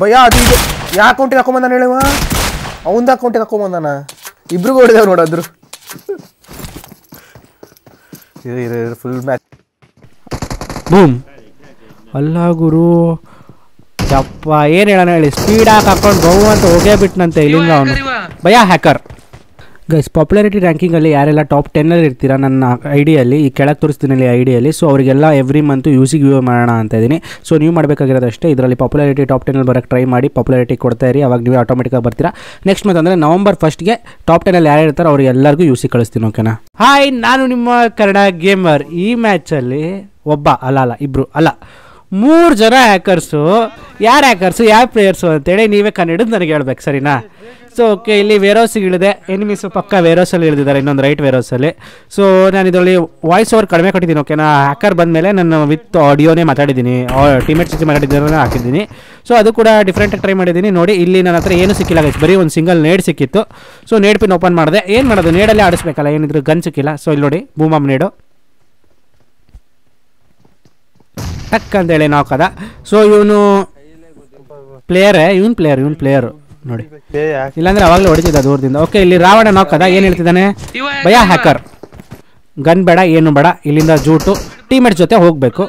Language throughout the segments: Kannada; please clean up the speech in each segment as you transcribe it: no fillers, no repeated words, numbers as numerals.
ಭಯ ಅದು ಇದು ಯಾ ಅಕೌಂಟಿಗೆ ಹಾಕೊಂಬಂದಾನ ಹೇಳುವ ಅವಂದ ಅಕೌಂಟಿಗೆ ಹಾಕೊಂಬಂದಾನ ಇಬ್ರು ಓಡಿದವ್ರು ನೋಡದ್ರು ಇದು ಇದು ಫುಲ್ ಮ್ಯಾಚ್ ಬೂಮ್ ಅಲ್ಲಾ ಗುರು ಯಪ್ಪ ಏನು ಹೇಳೋಣ ಹೇಳಿ ಸ್ಪೀಡ್ ಹಾಕೊಂಡು ಬಹು ಅಂತ ಹೋಗೇ ಬಿಟ್ನಂತೆ ಇಲ್ಲಿಂದ ಅವನು ಭಯ ಹ್ಯಾಕರ್ ಗೈಸ್ ಪಾಪ್ಯುಲಾರಿಟಿ ರ್ಯಾಂಕಿಂಗಲ್ಲಿ ಯಾರೆಲ್ಲ ಟಾಪ್ 10ನಲ್ಲಿ ಇರ್ತೀರಾ ನನ್ನ ಐಡಿಯಲ್ಲಿ ಈ ಕೆಳಗೆ ತೋರಿಸ್ತೀನಿ ಐಡಿಯಲ್ಲಿ ಸೊ ಅವರಿಗೆಲ್ಲ ಎವ್ರಿ ಮಂತು ಯೂಸಿಗೆ ವ್ಯೂ ಮಾಡೋಣ ಅಂತ ಇದ್ದೀನಿ ಸೊ ನೀವು ಮಾಡಬೇಕಾಗಿರೋದು ಅಷ್ಟೇ ಇದರಲ್ಲಿ ಪಾಪ್ಯುಲಾರಿಟಿ ಟಾಪ್ 10ನಲ್ಲಿ ಬರೋಕ್ಕೆ ಟ್ರೈ ಮಾಡಿ ಪಾಪ್ಯುಲಾರಿಟಿ ಕೊಡ್ತಾ ಇರಿ ಅವಾಗ ನೀವು ಆಟೋಮೆಟಿಕ್ಕಾಗಿ ಬರ್ತೀರಾ ನೆಕ್ಸ್ಟ್ ಮಂತ್ ಅಂದರೆ ನವೆಂಬರ್ 1ಗೆ ಟಾಪ್ 10ನಲ್ಲಿ ಯಾರು ಇರ್ತಾರೋ ಅವರಿಗೆಲ್ಲರಿಗೂ ಯೂಸಿಗೆ ಕಳಿಸ್ತೀನಿ ಓಕೆನಾ ಹಾಯ್ ನಾನು ನಿಮ್ಮ ಕನ್ನಡ ಗೇಮರ್ ಈ ಮ್ಯಾಚಲ್ಲಿ ಒಬ್ಬ ಅಲ್ಲ ಇಬ್ಬರು ಅಲ್ಲ ಮೂರು ಜನ ಹ್ಯಾಕರ್ಸು ಯಾರು ಹ್ಯಾಕರ್ಸು ಯಾವ ಪ್ಲೇಯರ್ಸು ಅಂತೇಳಿ ನೀವೇ ಕನ್ನಡದ್ದು ನನಗೆ ಹೇಳ್ಬೇಕು ಸರಿನಾ ಸೊ ಓಕೆ ಇಲ್ಲಿ ವೇರೋಸಿಗೆ ಇಳಿದೆ ಎನಿಮೀಸು ಪಕ್ಕ ವೇರೋಸಲ್ಲಿ ಇಳಿದಿದ್ದಾರೆ ಇನ್ನೊಂದು ರೈಟ್ ವೇರೋಸಲ್ಲಿ ಸೊ ನಾನು ಇದರಲ್ಲಿ ವಾಯ್ಸ್ ಓವರ್ ಕಡಿಮೆ ಕೊಟ್ಟಿದ್ದೀನಿ ಓಕೆನಾ ಹ್ಯಾಕರ್ ಬಂದಮೇಲೆ ನಾನು ವಿತ್ ಆಡಿಯೋನೇ ಮಾತಾಡಿದ್ದೀನಿ ಟೀಮೇಟ್ಸ್ ಜೊತೆ ಮಾತಾಡಿದ್ದನ್ನ ಹಾಕಿದ್ದೀನಿ ಸೊ ಅದು ಕೂಡ ಡಿಫ್ರೆಂಟಾಗಿ ಟ್ರೈ ಮಾಡಿದ್ದೀನಿ ನೋಡಿ ಇಲ್ಲಿ ನನ್ನ ಹತ್ರ ಏನು ಸಿಕ್ಕಿಲ್ಲ ಗೈಸ್ ಬರೀ ಒಂದು ಸಿಂಗಲ್ ನೇಡ್ ಸಿಕ್ಕಿತ್ತು ಸೊ ನೇಡ್ ಪಿನ್ ಓಪನ್ ಮಾಡಿದೆ ಏನು ಮಾಡೋದು ನೇಡಲ್ಲೇ ಆಡಿಸ್ಬೇಕಲ್ಲ ಏನಿದ್ರು ಗನ್ ಸಿಕ್ಕಿಲ್ಲ ಸೊ ಇಲ್ಲಿ ನೋಡಿ ಬೂಮ್ ನೇಡು ಟಕ್ ಅಂತೇಳಿ ನಾಕದ ಸೊ ಇವನು ಇವನು ಪ್ಲೇಯರು ನೋಡಿ ಇಲ್ಲಾಂದ್ರೆ ಅವಾಗಲೇ ಹೊಡಿತಿದ್ದ ದೂರದಿಂದ ಓಕೆ ಇಲ್ಲಿ ರಾವಣ ನಾಕದ ಏನು ಹೇಳ್ತಿದ್ದಾನೆ ಭಯ ಹ್ಯಾಕರ್ ಗನ್ ಬೇಡ ಏನು ಬೇಡ ಇಲ್ಲಿಂದ ಜೂಟು ಟೀಮೇಟ್ಸ್ ಜೊತೆ ಹೋಗಬೇಕು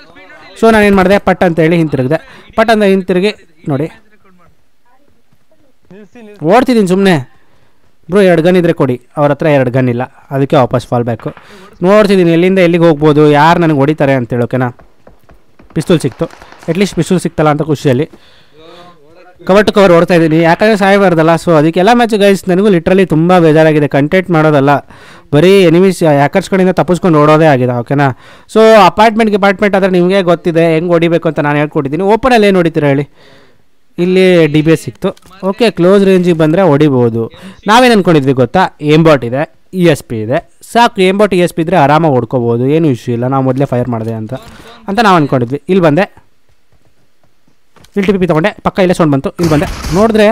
ಸೊ ನಾನೇನು ಮಾಡಿದೆ ಪಟ್ ಅಂತೇಳಿ ಹಿಂತಿರುಗಿದೆ ಪಟ್ ಅಂತ ಹಿಂತಿರುಗಿ ನೋಡಿ ಓಡ್ತಿದ್ದೀನಿ ಸುಮ್ಮನೆ ಬ್ರೋ ಎರಡು ಗನ್ ಇದ್ರೆ ಕೊಡಿ ಅವ್ರ ಹತ್ರ ಎರಡು ಗನ್ ಇಲ್ಲ ಅದಕ್ಕೆ ವಾಪಸ್ ಫಾಲ್ ಬ್ಯಾಕು ನೋಡ್ತಿದ್ದೀನಿ ಎಲ್ಲಿಂದ ಎಲ್ಲಿಗೆ ಹೋಗ್ಬೋದು ಯಾರು ನನಗೆ ಹೊಡಿತಾರೆ ಅಂತೇಳಿ ಓಕೆನಾ ಪಿಸ್ತೂಲ್ ಸಿಕ್ತು ಅಟ್ಲೀಸ್ಟ್ ಪಿಸ್ತೂಲ್ ಸಿಕ್ತಲ್ಲ ಅಂತ ಖುಷಿಯಲ್ಲಿ ಕವರ್ ಟು ಕವರ್ ಓಡ್ತಾ ಇದ್ದೀನಿ ಯಾಕಂದರೆ ಸಾಯಬಾರ್ದಲ್ಲ ಸೊ ಅದಕ್ಕೆಲ್ಲ ಮ್ಯಾಚ್ ಗೈಸ್ ನನಗೂ ಲಿಟ್ರಲಿ ತುಂಬ ಬೇಜಾರಾಗಿದೆ ಕಂಟೆಂಟ್ ಮಾಡೋದಲ್ಲ ಬರೀ ಎನಿಮೀಸ್ ಹ್ಯಾಕರ್ಸ್ಗಳಿಂದ ತಪ್ಪಿಸ್ಕೊಂಡು ಓಡೋದೇ ಆಗಿದೆ ಓಕೆನಾ ಸೊ ಅಪಾರ್ಟ್ಮೆಂಟ್ ಆದರೆ ನಿಮಗೆ ಗೊತ್ತಿದೆ ಹೆಂಗೆ ಹೊಡಿಬೇಕು ಅಂತ ನಾನು ಹೇಳ್ಕೊಟ್ಟಿದ್ದೀನಿ ಓಪನಲ್ಲಿ ಏನು ಹೊಡಿತೀರ ಹೇಳಿ ಇಲ್ಲಿ ಡಿ ಬಿ ಎಸ್ ಸಿಕ್ತು ಓಕೆ ಕ್ಲೋಸ್ ರೇಂಜಿಗೆ ಬಂದರೆ ಹೊಡಿಬೋದು ನಾವೇನು ಅಂದ್ಕೊಂಡಿದ್ವಿ ಗೊತ್ತಾ ಏಂಬಾಟ್ ಇದೆ ಇ ಎಸ್ ಪಿ ಇದೆ ಸಾಕು ಏಂಬಾಟ್ ಇ ಎಸ್ ಪಿ ಇದ್ದರೆ ಆರಾಮಾಗಿ ಹೊಡ್ಕೋಬೋದು ಏನು ಇಶ್ಯೂ ಇಲ್ಲ ನಾವು ಮೊದಲೇ ಫೈರ್ ಮಾಡಿದೆ ಅಂತ ನಾವು ಅಂದ್ಕೊಂಡಿದ್ವಿ ಇಲ್ಲಿ ಬಂದೆ ಇಲ್ಲಿ ಟಿ ಪಿ ತೊಗೊಂಡೆ ಪಕ್ಕ ಇಲ್ಲೇ ಸೌಂಡ್ ಬಂತು ಇಲ್ಲಿ ಬಂದೆ ನೋಡಿದ್ರೆ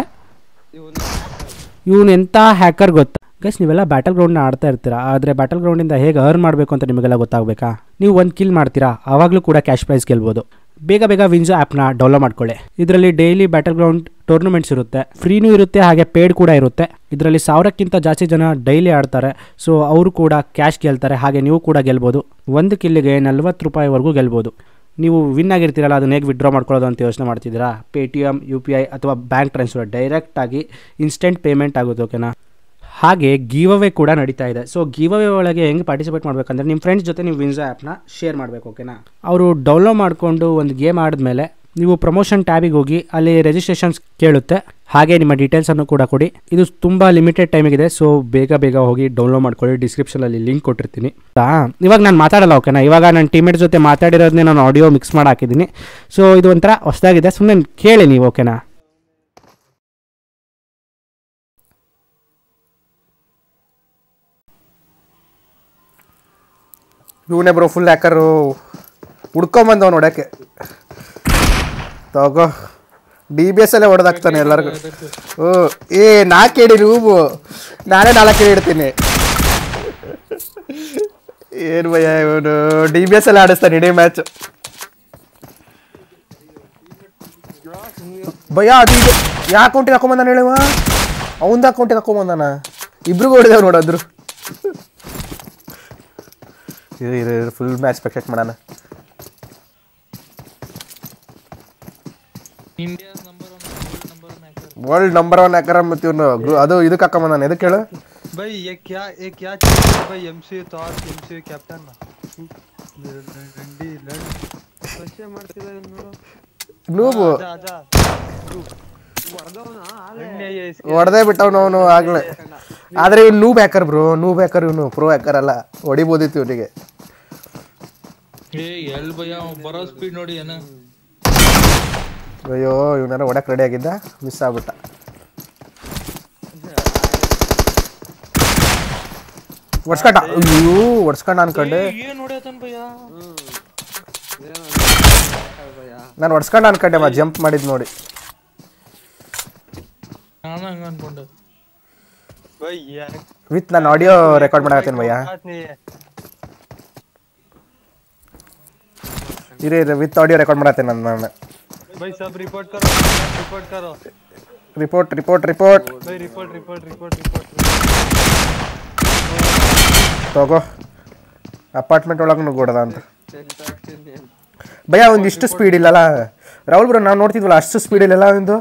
ಇವನು ಎಂಥ ಹ್ಯಾಕರ್ ಗೊತ್ತಾ ಗೈಸ್ ನೀವೆಲ್ಲ ಬ್ಯಾಟಲ್ ಗ್ರೌಂಡ್ನ ಆಡ್ತಾ ಇರ್ತೀರಾ ಆದರೆ ಬ್ಯಾಟಲ್ ಗ್ರೌಂಡಿಂದ ಹೇಗೆ ಅರ್ನ್ ಮಾಡಬೇಕು ಅಂತ ನಿಮಗೆಲ್ಲ ಗೊತ್ತಾಗಬೇಕಾ ನೀವು ಒಂದು ಕಿಲ್ ಮಾಡ್ತೀರಾ ಆವಾಗಲೂ ಕೂಡ ಕ್ಯಾಶ್ ಪ್ರೈಸ್ ಗೆಲ್ಬೋದು ಬೇಗ ವಿಂಜೋ ಆ್ಯಪ್ನ ಡೌನ್ಲೋಡ್ ಮಾಡ್ಕೊಳ್ಳಿ ಇದರಲ್ಲಿ ಡೈಲಿ ಬ್ಯಾಟಲ್ ಗ್ರೌಂಡ್ ಟೂರ್ನಮೆಂಟ್ಸ್ ಇರುತ್ತೆ ಫ್ರೀನೂ ಇರುತ್ತೆ ಹಾಗೆ ಪೇಡ್ ಕೂಡ ಇರುತ್ತೆ ಇದರಲ್ಲಿ 1000ಕ್ಕಿಂತ ಜಾಸ್ತಿ ಜನ ಡೈಲಿ ಆಡ್ತಾರೆ ಸೊ ಅವರು ಕೂಡ ಕ್ಯಾಶ್ ಗೆಲ್ತಾರೆ ಹಾಗೆ ನೀವು ಕೂಡ ಗೆಲ್ಬೋದು ಒಂದು ಕಿಲ್ಲಿಗೆ 40 ರೂಪಾಯಿವರೆಗೂ ಗೆಲ್ಬೋದು ನೀವು ವಿನ್ ಆಗಿರ್ತೀರಲ್ಲ ಅದನ್ನ ಹೇಗೆ ವಿಡ್ರಾ ಮಾಡ್ಕೊಳ್ಳೋದು ಅಂತ ಯೋಚನೆ ಮಾಡ್ತಿದ್ದೀರಾ ಪೇಟಿಎಮ್ UPI ಅಥವಾ ಬ್ಯಾಂಕ್ ಟ್ರಾನ್ಸ್ಫರ್ ಡೈರೆಕ್ಟಾಗಿ ಇನ್ಸ್ಟೆಂಟ್ ಪೇಮೆಂಟ್ ಆಗುತ್ತೆ ಓಕೆನಾ ಹಾಗೆ ಗಿವ್ ಅವೇ ಕೂಡ ನಡೀತಾ ಇದೆ ಸೊ ಗಿವ್ ಅವೇ ಒಳಗೆ ಹೆಂಗೆ ಪಾರ್ಟಿಸಿಪೇಟ್ ಮಾಡಬೇಕಂದ್ರೆ ನಿಮ್ಮ ಫ್ರೆಂಡ್ಸ್ ಜೊತೆ ನೀವು ವಿಂಜೋ ಆ್ಯಪ್ನ ಶೇರ್ ಮಾಡಬೇಕು ಓಕೆನಾ ಅವರು ಡೌನ್ಲೋಡ್ ಮಾಡಿಕೊಂಡು ಒಂದು ಗೇಮ್ ಆಡಿದ್ಮೇಲೆ ನೀವು ಪ್ರಮೋಷನ್ ಟ್ಯಾಬಿಗೆ ಹೋಗಿ ಅಲ್ಲಿ ರಿಜಿಸ್ಟ್ರೇಷನ್ಸ್ ಕೇಳುತ್ತೆ ಹಾಗೆ ನಿಮ್ಮ ಡೀಟೇಲ್ಸನ್ನು ಕೂಡ ಕೊಡಿ ಇದು ತುಂಬ ಲಿಮಿಟೆಡ್ ಟೈಮಿಗಿದೆ ಸೊ ಬೇಗ ಹೋಗಿ ಡೌನ್ಲೋಡ್ ಮಾಡ್ಕೊಳ್ಳಿ ಡಿಸ್ಕ್ರಿಪ್ಷನಲ್ಲಿ ಲಿಂಕ್ ಕೊಟ್ಟಿರ್ತೀನಿ ಇವಾಗ ನಾನು ಮಾತಾಡಲ್ಲ ಓಕೆನಾ ಇವಾಗ ನನ್ನ ಟೀಮೇಟ್ ಜೊತೆ ಮಾತಾಡಿರೋದನ್ನೇ ನಾನು ಆಡಿಯೋ ಮಿಕ್ಸ್ ಮಾಡಿ ಹಾಕಿದ್ದೀನಿ ಸೊ ಇದು ಒಂಥರ ಹೊಸದಾಗಿದೆ ಸುಮ್ಮನೆ ಕೇಳಿ ನೀವು ಓಕೆನಾ ಇವನೇ ಬ್ರೋ ಫುಲ್ ಹ್ಯಾಕರು ಹುಡ್ಕೊಂಬಂದವ್ ನೋಡೋಕ್ಕೆ ತಗೋ ಡಿ ಬಿ ಎಸ್ ಅಲ್ಲೇ ಹೊಡೆದಾಕ್ತಾನೆ ಎಲ್ಲರಿಗೂ ಓ ಏ ನಾಲ್ಕೇಡಿ ರೂಬು ನಾನೇ 4 ಇಡ್ತೀನಿ ಏನು ಭಯ ಇವನು ಡಿ ಬಿ ಎಸ್ ಅಲ್ಲೇ ಆಡಿಸ್ತಾನೆ ಇಡೀ ಮ್ಯಾಚ್ ಭಯ ಅದು ಇದು ಯಾವ ಅಕೌಂಟಿಗೆ ಹಾಕೊಂಬಂದಾನ ಹೇಳುವ ಅವಂದ ಅಕೌಂಟಿಗೆ ಹಾಕೊಂಬಂದಾನ ಇಬ್ರಿಗೂ ಹೊಡೆದವ್ ನೋಡದ್ರು ಇದು ಫುಲ್ ಮ್ಯಾಚ್ ಪೆಕ್ಟೆಕ್ಟ್ ಮಾಡೋಣ ವರ್ಲ್ಡ್ ನಂಬರ್ 1 ಹ್ಯಾಕರ್ ಮತ್ತು ಇವನು ಅದು ಇದಕ್ಕೆ ಹಾಕಮ್ಮ ನಾನು ಎದಕ್ಕೆ ಹೇಳು ಬೈ ಏ ಕ್ಯಾ ಬೈ MCU ತಾರ್ MCU ಕ್ಯಾಪ್ಟನ್ ರಂಡಿ ಲಂಡ್ ಪಶ್ಚೆ ಮಾಡ್ತಿದ್ದಾರೆ ನೋಡು ನೂಬ್ ಹೊಡೆದೇ ಬಿಟ್ಟವನು ಅವನು ಆಗಲೇ ಆದರೆ ಇವ್ನು noob hacker bro noob hacker ಇವನು ಪ್ರೋ ಹ್ಯಾಕರ್ ಅಲ್ಲ ಹೊಡಿಬೋದಿತ್ತು ಇವನಿಗೆ ಅಯ್ಯೋ ಇವನಾರ ಹೊಡಕ್ಕೆ ರೆಡಿ ಆಗಿದ್ದ ಮಿಸ್ ಆಗ್ಬಿಟ್ಟ ಒಡ್ಸ್ಕೊಂಡ ಅಯ್ಯೋ ಒಡ್ಸ್ಕೊಂಡ ಅನ್ಕೊಂಡೆ ನಾನು ಒಡ್ಸ್ಕೊಂಡ ಅನ್ಕೊಂಡೆ ಮಾ ಜಂಪ್ ಮಾಡಿದ್ ನೋಡಿ ವಿತ್ ನಾನು ಆಡಿಯೋ ರೆಕಾರ್ಡ್ ಮಾಡಕತ್ತೀನಿ ಭಯ್ಯ ವಿತ್ ಆಡಿಯೋ ರೆಕಾರ್ಡ್ ಮಾಡತ್ತೇನೆ ನಾನು भाई सब रिपोर्ट करो रिपोर्ट भाई रिपोर्ट तोगो ಅಪಾರ್ಟ್ಮೆಂಟ್ ಒಳಗೆ ನುಗ್ಗೋಡದ ಅಂತ ಭಯ ಒಂದಿಷ್ಟು ಸ್ಪೀಡ್ ಇಲ್ಲಲ್ಲ ರಾಹುಲ್ ಬ್ರೋ ನಾನು ನೋಡ್ತಿದ್ವಲ್ಲ ಅಷ್ಟು ಸ್ಪೀಡ್ ಇಲ್ಲಲ್ಲ ಒಂದು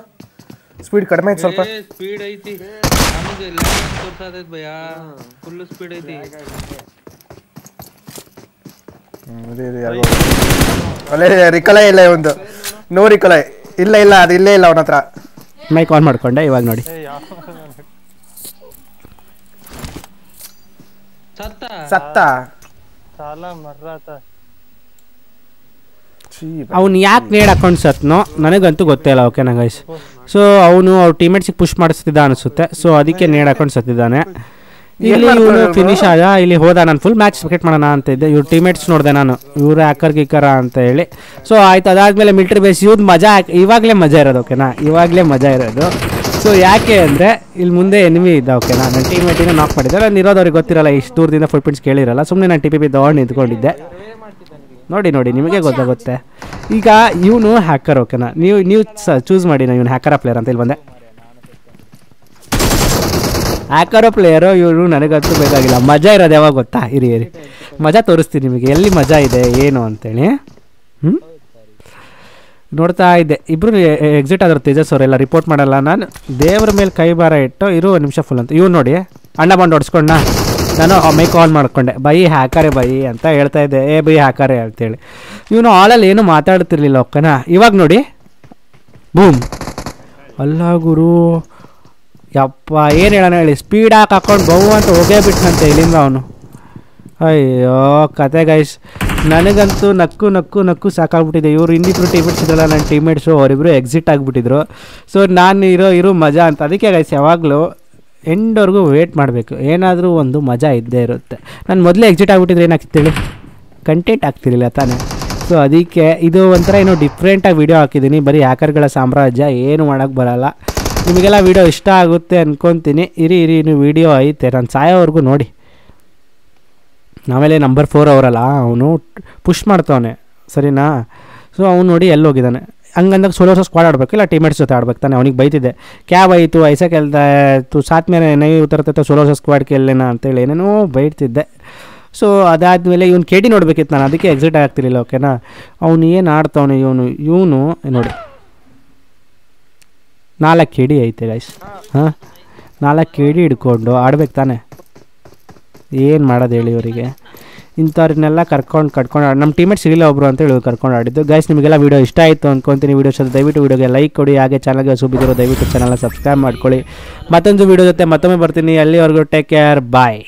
ಸ್ಪೀಡ್ ಕಡಿಮೆ ಐತಿ ಸ್ವಲ್ಪ ಸ್ಪೀಡ್ ಐತಿ ನಮಗೆ ಎಲ್ಲ ತೋರ್ತಾ ಇದೆ ಭಯ ಫುಲ್ ಸ್ಪೀಡ್ ಐತಿ ಅದೇ ಯಾರು ಅಲೆ ರಿಕಲೇ ಇಲ್ಲ ಒಂದು ನೋ ರಿಕಲೇ ಇಲ್ಲ ಅದು ಇಲ್ಲ ಅವನತ್ರ ಮೈಕ್ ಆನ್ ಮಾಡ್ಕೊಂಡೆ ಇವಾಗ ನೋಡಿ ಸತ್ತಾ साला मर रहा था ಅವನು ಯಾಕೆ ನೇಡ್ ಅಕೌಂಟ್ ಸತ್ನೋ ನನಗಂತೂ ಗೊತ್ತೇ ಇಲ್ಲ ಓಕೆನಾ ಗಾಯ್ಸ್ ಸೋ ಅವನು ಅವರ ಟೀಮ್ಮೇಟ್ಸ್ ಗೆ ಪುಶ್ ಮಾಡ್ತಿದ್ದ ಅನ್ಸುತ್ತೆ ಸೋ ಅದಕ್ಕೆ ನೇಡ್ ಅಕೌಂಟ್ ಸತ್ತಿದ್ದಾನೆ ಇಲ್ಲಿ ಇವನು ಫಿನಿಶ್ ಆದ ಇಲ್ಲಿ ಹೋದ ನಾನು ಫುಲ್ ಮ್ಯಾಚ್ ಸ್ಪೆಕ್ಟ್ ಮಾಡೋಣ ಅಂತ ಇದ್ದೆ ಇವರ ಟೀಮ್ಮೇಟ್ಸ್ ನೋಡಿದೆ ನಾನು ಇವರ ಹ್ಯಾಕರ್ ಗಿಕರ ಅಂತ ಹೇಳಿ ಸೋ ಆಯ್ತು ಅದಾದ್ಮೇಲೆ ಮಿಲಿಟರಿ ಬೇಸ್ ಯೂಸ್ ಮಜಾ ಇವಾಗಲೇ ಮಜಾ ಇರೋದು ಓಕೆನಾ ಇವಾಗಲೇ ಮಜಾ ಇರೋದು सो याके अंदरे इल्ल मुंदे एनिमी इद्द ओकेना नन्न टीममेट इन्नु नाक माडिद्दारे अल्ल इरोदवरिगे गोत्तिरल्ल इष्टु दूरदिंद फुल पिंट्स केळिरल्ल सुम्मने नानु टीपीपी दौड निंत्कोंडिद्ದೆ ನೋಡಿ ನೋಡಿ ನಿಮಗೆ ಗೊತ್ತಾಗುತ್ತೆ ಈಗ ಇವನು ಹ್ಯಾಕರ್ ಓಕೆನಾ ನೀವು ಚೂಸ್ ಮಾಡಿ ನಾನು ಇವನು ಹ್ಯಾಕರ್ ಪ್ಲೇಯರ್ ಅಂತ ಇಲ್ಲಿ ಬಂದೆ ಹ್ಯಾಕರ್ ಪ್ಲೇಯರ್ ಇವರು ನನಗಂತೂ ಬೇಕಾಗಿಲ್ಲ ಮಜಾ ಇರೋದು ಯಾವಾಗ ಗೊತ್ತಾ ಇರಿ ಮಜಾ ತೋರಿಸ್ತೀನಿ ನಿಮಗೆ ಎಲ್ಲಿ ಮಜಾ ಇದೆ ಏನು ಅಂತ ಹೇಳಿ ನೋಡ್ತಾ ಇದ್ದೆ ಇಬ್ರು ಎಕ್ಸಿಟ್ ಆದ್ರು ತೇಜಸ್ ಅವರೆಲ್ಲ ರಿಪೋರ್ಟ್ ಮಾಡಲ್ಲ ನಾನು ದೇವ್ರ ಮೇಲೆ ಕೈ ಭಾರ ಇಟ್ಟು ಇರೋ ಒಂದು ನಿಮಿಷ ಫುಲ್ ಅಂತ ಇವ್ ನೋಡಿ ಅಣ್ಣ ಬಂದು ಹೊಡ್ಸ್ಕೊಂಡ ನಾನು ಮೈಕ್ ಆನ್ ಮಾಡ್ಕೊಂಡೆ ಬೈ ಹ್ಯಾಕರೆ ಬೈ ಅಂತ ಹೇಳ್ತಾ ಇದ್ದೆ ಏ ಬೈ ಹ್ಯಾಕರೆ ಅಂತೇಳಿ ಇವನು ಆಲಲ್ಲಿ ಏನು ಮಾತಾಡ್ತಿರ್ಲಿಲ್ಲ ಓಕೆನಾ ಇವಾಗ ನೋಡಿ ಬೂಮ್ ಅಲ್ಲ ಗುರು ಯಪ್ಪ ಏನು ಹೇಳೋಣ ಹೇಳಿ ಸ್ಪೀಡ್ ಹಾಕೊಂಡು ಬಹು ಅಂತ ಹೋಗೇ ಬಿಟ್ಟನಂತೆ ಇಲ್ಲಿಂದ ಅವನು ಅಯ್ಯೋ ಕತೆ ಗೈಸ್ ನನಗಂತೂ ನಕ್ಕು ನಕ್ಕು ನಕ್ಕು ಸಾಕಾಗ್ಬಿಟ್ಟಿದೆ ಇವರು ಇನ್ನಿಬ್ರು ಟೀಮೇಟ್ಸ್ ಇದ್ರಲ್ಲ ನನ್ನ ಟೀಮೇಟ್ಸು ಅವರಿಬ್ಬರು ಎಕ್ಸಿಟ್ ಆಗಿಬಿಟ್ಟಿದ್ರು ಸೊ ನಾನು ಇರೋ ಮಜಾ ಅಂತ ಅದಕ್ಕೆ ಗೈಸ್ ಯಾವಾಗಲೂ ಎಂಡ್ವರೆಗೂ ವೇಟ್ ಮಾಡಬೇಕು ಏನಾದರೂ ಒಂದು ಮಜಾ ಇದ್ದೇ ಇರುತ್ತೆ ನಾನು ಮೊದಲೇ ಎಕ್ಸಿಟ್ ಆಗಿಬಿಟ್ಟಿದ್ರೆ ಏನಾಗ್ತಿರಲಿ ಕಂಟೆಂಟ್ ಆಗ್ತಿರಲಿಲ್ಲ ತಾನೇ ಸೊ ಅದಕ್ಕೆ ಇದು ಒಂಥರ ಏನೋ ಡಿಫ್ರೆಂಟಾಗಿ ವೀಡಿಯೋ ಹಾಕಿದ್ದೀನಿ ಬರೀ ಹ್ಯಾಕರ್ಗಳ ಸಾಮ್ರಾಜ್ಯ ಏನು ಮಾಡೋಕ್ಕೆ ಬರೋಲ್ಲ ನಿಮಗೆಲ್ಲ ವೀಡಿಯೋ ಇಷ್ಟ ಆಗುತ್ತೆ ಅಂದ್ಕೊತೀನಿ ಇರಿ ನೀವು ವೀಡಿಯೋ ಐತೆ ನಾನು ಸಾಯೋವರೆಗೂ ನೋಡಿ ಆಮೇಲೆ ನಂಬರ್ 4 ಅವರಲ್ಲ ಅವನು ಪುಷ್ ಮಾಡ್ತಾವನೆ ಸರಿನಾ ಸೊ ಅವನು ನೋಡಿ ಎಲ್ಲಿ ಹೋಗಿದ್ದಾನೆ ಹಂಗಂದಾಗ ಸೋಲೋ ಸ್ಕ್ವಾಡ್ ಆಡಬೇಕು ಇಲ್ಲ ಟೀಮೇಟ್ಸ್ ಜೊತೆ ಆಡಬೇಕು ತಾನೆ ಅವನಿಗೆ ಬೈತಿದ್ದೆ ಕ್ಯಾಬ್ ಆಯಿತು ಐಸಾ ಕೇಳ್ತಾ ಇತ್ತು ಸಾತ್ ಮೇಲೆ ನೈ ಉತ್ತರತ್ತೆ ಸೋಲೋ ಸ್ಕ್ವಾಡ್ ಕೇಳಲೇನ ಅಂತೇಳಿ ಏನೇನೋ ಬೈತಿದ್ದೆ ಸೊ ಅದಾದಮೇಲೆ ಇವನು ಕೇಟಿ ನೋಡಬೇಕಿತ್ತು ನಾನು ಅದಕ್ಕೆ ಎಕ್ಸಿಟ್ ಆಗ್ತಿರಲಿಲ್ಲ ಓಕೆನಾ ಅವನು ಏನು ಆಡ್ತಾವನೆ ಇವನು ನೋಡಿ 4 ಕೇಡಿ ಐತೆ ಗೈಸ್ ಹಾಂ 4 ಕೇಡಿ ಹಿಡ್ಕೊಂಡು ಆಡ್ಬೇಕು ತಾನೆ ಏನು ಮಾಡೋದು ಹೇಳಿ ಇವರಿಗೆ ಇಂಥವ್ರನ್ನೆಲ್ಲ ಕರ್ಕೊಂಡು ನಮ್ಮ ಟೀಮೇಟ್ಸ್ ಸಿಗಲಿಲ್ಲ ಒಬ್ಬರು ಅಂತೇಳಿ ಕರ್ಕೊಂಡು ಆಡಿದ್ದು ಗೈಸ್ ನಿಮಗೆಲ್ಲ ವೀಡಿಯೋ ಇಷ್ಟ ಆಯಿತು ಅಂದ್ಕೊತೀನಿ ವೀಡಿಯೋ ಜೊತೆ ದಯವಿಟ್ಟು ವೀಡಿಯೋಗೆ ಲೈಕ್ ಕೊಡಿ ಹಾಗೆ ಚಾನಲ್ಗೆ ಸುಬಿದಿರೋ ದಯವಿಟ್ಟು ಚಾನಲ್ನ ಸಬ್ಸ್ಕ್ರೈಬ್ ಮಾಡ್ಕೊಳ್ಳಿ ಮತ್ತೊಂದು ವೀಡಿಯೋ ಜೊತೆ ಮತ್ತೊಮ್ಮೆ ಬರ್ತೀನಿ ಅಲ್ಲಿವರೆಗೂ ಟೇಕ್ ಕೇರ್ ಬಾಯ್.